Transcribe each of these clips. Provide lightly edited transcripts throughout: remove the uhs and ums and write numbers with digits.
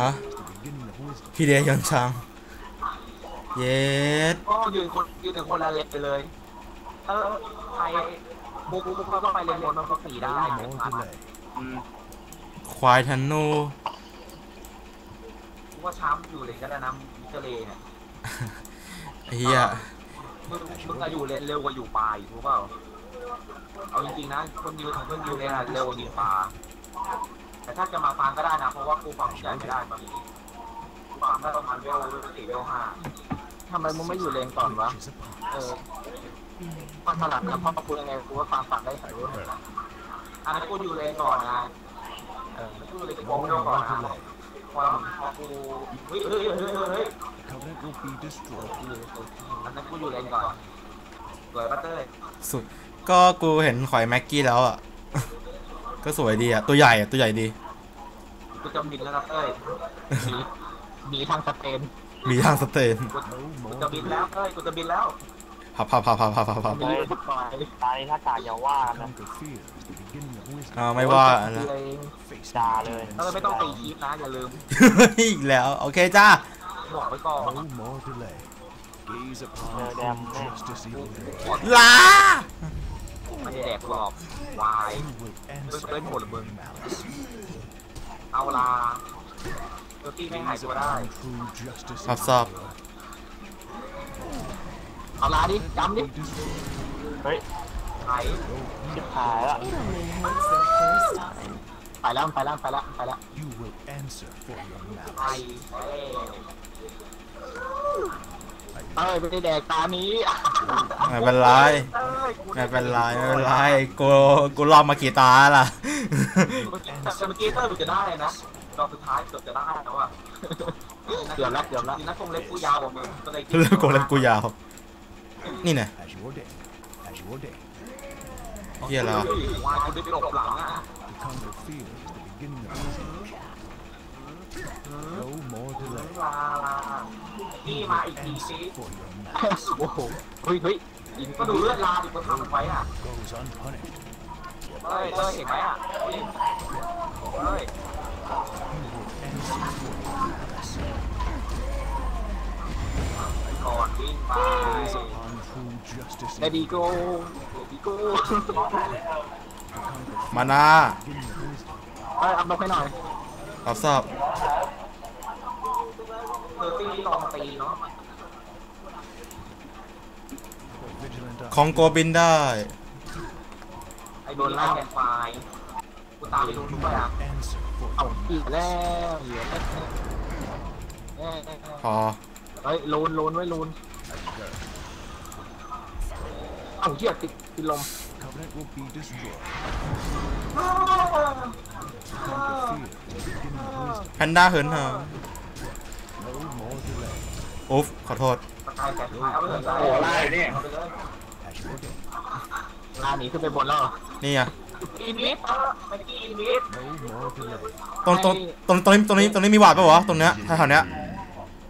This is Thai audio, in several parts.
ฮะพี่เดียยันช้างเย็ดก็ยืนคนละเลนไปเลยถ้าใครบุกก็ต้องไปเลนบนมันก็ขี่ได้โม้ขึ้นเลยควายทันโน่ว่าช้ำอยู่เลยก็ได้น้ำมิเตเลเนี่ยเฮียมึงอายุเร็วกว่าอยู่ป่าอยู่รู้เปล่าเอาจริงๆนะคนยืนเลนเร็วกว่าอยู่ป่าแต่ถ้าจะมาฟาร์มก็ได้นะเพราะว่ากูฟาร์มใหญ่ไม่ได้ตอนนี้ฟาร์มได้ประมาณเวล 4 เวล 5ทำไมมึงไม่อยู่เลนก่อนวะความสลับกับพ่อคุณยังไงกูว่าฟาร์มได้สายรุ่นเลยนะอันนี้กูอยู่เลนก่อนนะกูเลยจะบอกมึงก่อนนะพอกูเฮ้ยอันนั้นกูอยู่เลนก่อนสวยปะเต้ยสุดก็กูเห็นข่อยแม็กกี้แล้วอ่ะก็สวยดีอ่ะตัวใหญ่ดีกูจะบินแล้วนะเต้ยมีทางสเปนกูจะบินแล้วเต้ยกูจะบินแล้วพับตาในหน้ากากอย่าว่านะไม่ว่านะด่าเลยไม่ต้องตีคีฟนะอย่าลืมอีกแล้วโอเคจ้าบอกไปก่อนลาไม่ได้แดกหรอกวายเป็นผลเมืองเอาลาตัวตีไม่หายตัวได้ซับเอาลาดิจำดิเฮ้ยหายแล้วไปแล้วเอ้ยไม่ได้แดกตานี้ไม่เป็นไรกูลองมากี่ตาล่ะแต่เมื่อกี้เต้ยกูจะได้นะรอบสุดท้ายเกือบจะได้แล้วอ่ะเกือบแล้วนักกงเล็บกูยาวอ่ะมึงนี่ไงเฮียเรานี่มาอีกทีสิโอ้โหเฮ้ยก็ดูเลือดลาดิบทำไว้อ่ะเฮ้ยเห็นไหมอ่ะเฮ้ยก่อนวิ่งไปได้ดีโก้มานาอัพนกให้หน่อยรับทราบตีลองตีเนาะของโกบินได้ไอโดนไล่แกนไฟกูตามไปดูทุกอย่างเอาอีกแล้วพอเฮ้ยโลนเอาเหี้ยติดลมแพนด้าเหินเหรออุ๊ฟขอโทษโอ้ไล่เนี่ยลาหนีขึ้นไปบนแล้วนี่ไงตรงนี้มีหวาดปะวะตรงเนี้ยแถวเนี้ย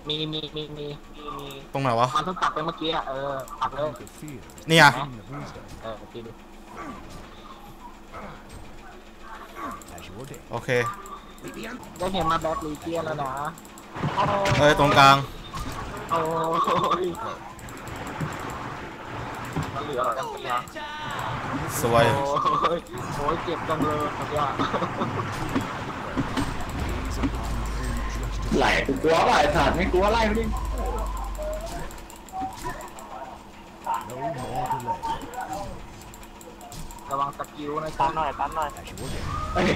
มีตรงไหนวะมันต้องตัดไปเมื่อกี้อะตัดเลยนี่อะโอเคได้เห็นมาแบทลีเกียแล้วนะเอ้ยตรงกลางโอ้ยเหลือจังเลยสวยโอ้ยเจ็บจังเลยไหลกลัวไหลขาดไม่กลัวไล่ไม่ได้ระวังตะกิ้วนะตันหน่อยเฮ้ย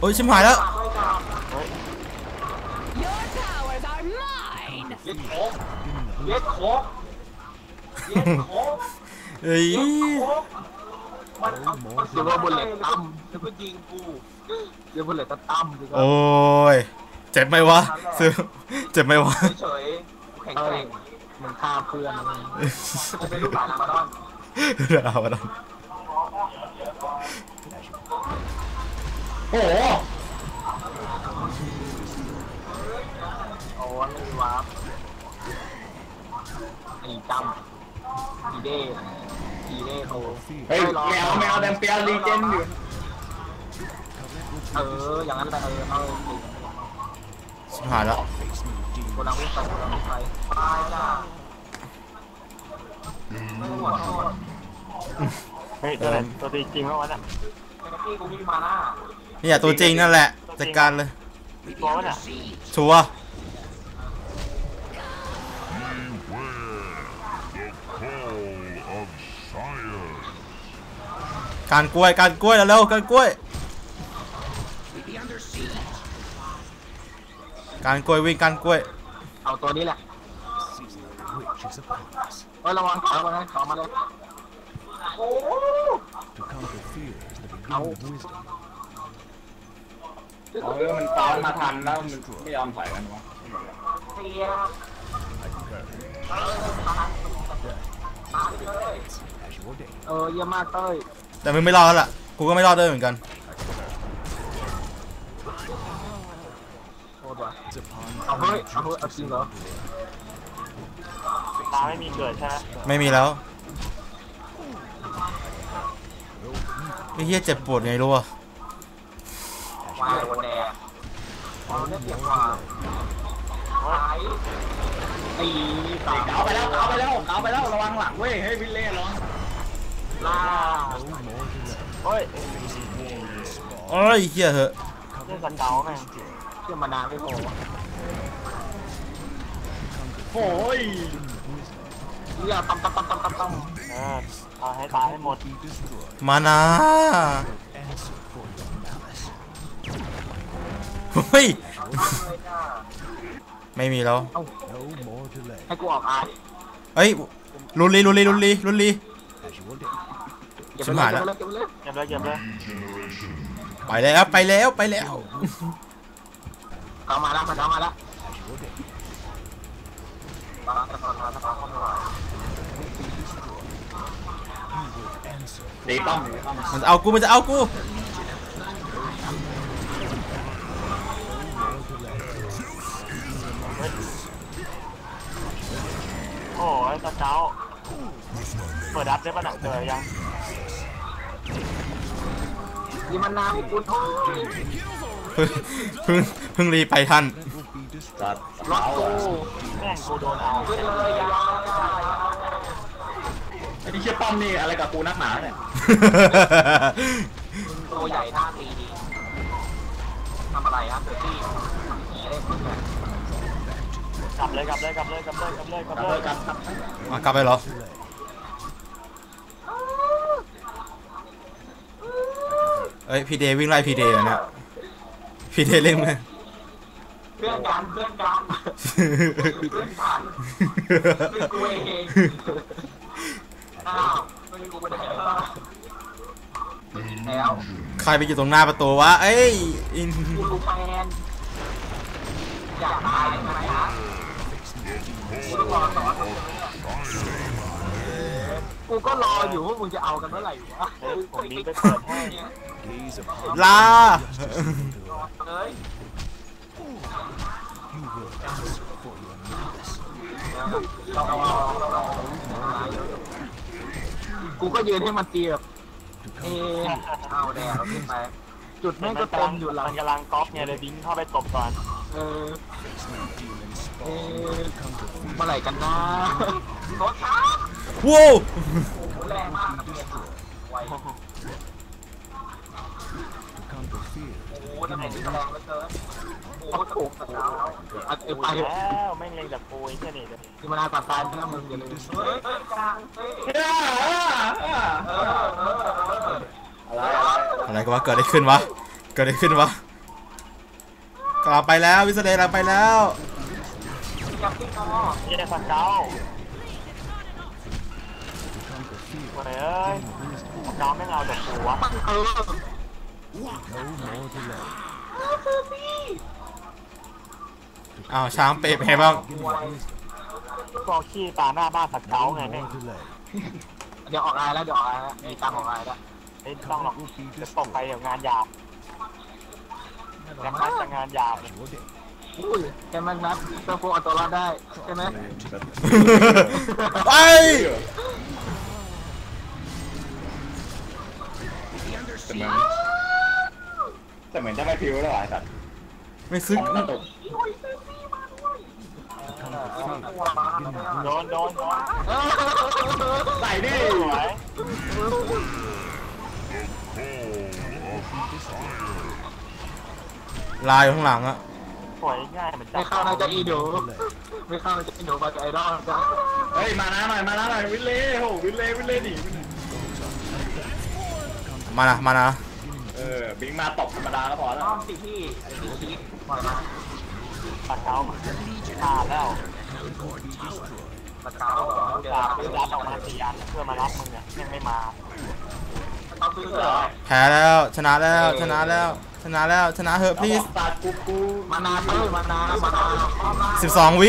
โอ้ยชิมหายแล้วเย็ดโคกมันเดี๋ยวบนเหล็กตั้มแล้วก็ยิงกูเดี๋ยวบนเหล็กตั้มโอ้ยเจ็บไหมวะเฉยแข็งแรงเหมือนฆ่าเพื่อนเป็นลูกหลานมาดอนโอ้โหนี่วาร์ปไอ้ตั้มอีเด้ เฮ้ยแมวแมวแดงเปียรีเจนอยู่อย่างนั้นแต่เอาสิบหายแล้วคนเราวิ่งต่อคนเราวิ่งไปตายจ้าไม่หมดเฮ้ยตัวจริงแล้ววะเนี่ยพี่กูมีมาหน้าเนี่ยตัวจริงนั่นแหละจัดการเลยตัววะเนี่ยชัวร์การกล้วยการกล้วยแล้วเร็วการกล้วยการกล้วยวิ่งการกล้วยเอาตัวนี้แหละเฮ้ยระวังระวังขอมาเลยโอ้เออมันตามมาทันแล้วมันไม่ยอมใส่กันวะเออเยอะมากเต้ยแต่มึงไม่รอดแล้วล่ะกูก็ไม่รอดด้วยเหมือนกันเอาเฮ้ยเอาเฮ้ยเอาจริงเหรอตาไม่มีเกิดใช่ไหมไม่มีแล้วไอ้เหี้ยเจ็บปวดไงรู้ป่ะวายวันแดงเอาเนื้อเสียงว่าหายตีสามเอาไปแล้วเอาไปแล้วเอาไปแล้วระวังหลังเว้ยให้วิลเล่ร้องลาโอ้ยโอ้ยเหี้ยเหอะเรื่องกันเดาไงเรื่องมานานไม่พอโอ้ยอย่าตั้มตั้มตั้มตั้มตั้มเอาให้ตายให้หมดมานะเฮ้ยไม่มีแล้วให้กูออกอาร์เฮ้ยลุลีลุลีลุลีลุลีชิมหายแล้วไปแล้วไปแล้วไปแล้วเอามาแล้วเอามาแล้วมันจะเอากูมันจะเอากูโอ้ยกระเจ้าเปิดดับได้ปะหนักเลยยังยี่มันน้ำคุณเพิ่งรีไปทันล็อกกูแม่งกูโดนเอาไอ้ที่เชี่ยป้อมนี่อะไรกับกูนักหนาเนี่ยตัวใหญ่หน้าตีดีทำอะไรครับเดี๋ยวที่หนีได้เพิ่งเลยกลับเลยกลับเลยกลับเลยกลับเลยกลับเลยกลับเลยกลับมากลับไปเหรอเอ้ยพีเดวิ่งไล่พีเดอ่ะนะพีเดเล่นไหมเพื่อนกันเพื่อนกันเพื่อนกันเป็นกูเองใครไปอยู่ตรงหน้าประตูวะเอ้ยอินกูก็รออยู่ว่ามึงจะเอากันเมื่อไหร่วะผมนี้ไปเปิดให้ลากูก็ยืนให้มันเตียบเอาแดดขึ้นไปจุดแม่งก็เต็มอยู่หลังกำลังก๊อปเนี่ยเลยดิ้งเข้าไปตบก่อนเมื่อไหร่กันนะรถช้าว้าวแรงมากโอ้ยทำไมถึงแรงแล้วเจอโอ้ยถูกตัดแล้วไม่เล็งจากปูยแค่นี้เลยที่มาตัดตายเพื่อมึงอย่าลืมอะไรก็ว่าเกิดอะไรขึ้นวะเกิดอะไรขึ้นวะกลับไปแล้ววิสเดย์กลับไปแล้วนี่ได้สักเก้าวันไหนเอ้ยน้ำไม่เอาจากปูวะอ้าวช้างเปรย์ไปบ้างกอขี้ตาหน้าบ้านสักเก้าไงแม่งเดี๋ยวออกอะไรแล้วเดี๋ยวออกอะไรแล้วมีตังออกอะไรแล้วไม่ต้องหรอกจะตกไปเดี๋ยวงานยาวยังไม่จะงานยาวแกมันนัดเจ้าโฟอัตโลได้ใช่ไหมไป แต่เหมือนจะไม่พิวแล้วไอ้สัตว์ไม่ซึ้งมันตกโดนใส่ดิลายอยู่ข้างหลังอะง่ายเหมือนจับไม่เข้านะจะอีโดไม่เข้าจะอีโดมาจะไอดอลจ้ะเฮ้ยมานะหน่อยมานะหน่อยวิลเล่โหวิลเล่ดิมานะบิงมาตบธรรมดาก็พอแล้วต้องสิพี่มาปัดเก้าขาดแล้วปัดเก้าเดี๋ยวรับออกมาสี่อันเพื่อมารับมึงเนี่ยยังไม่มาแพ้แล้วชนะแล้วชนะเถอะพี่มานา12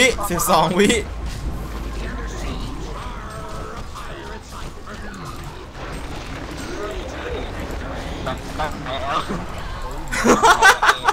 วิ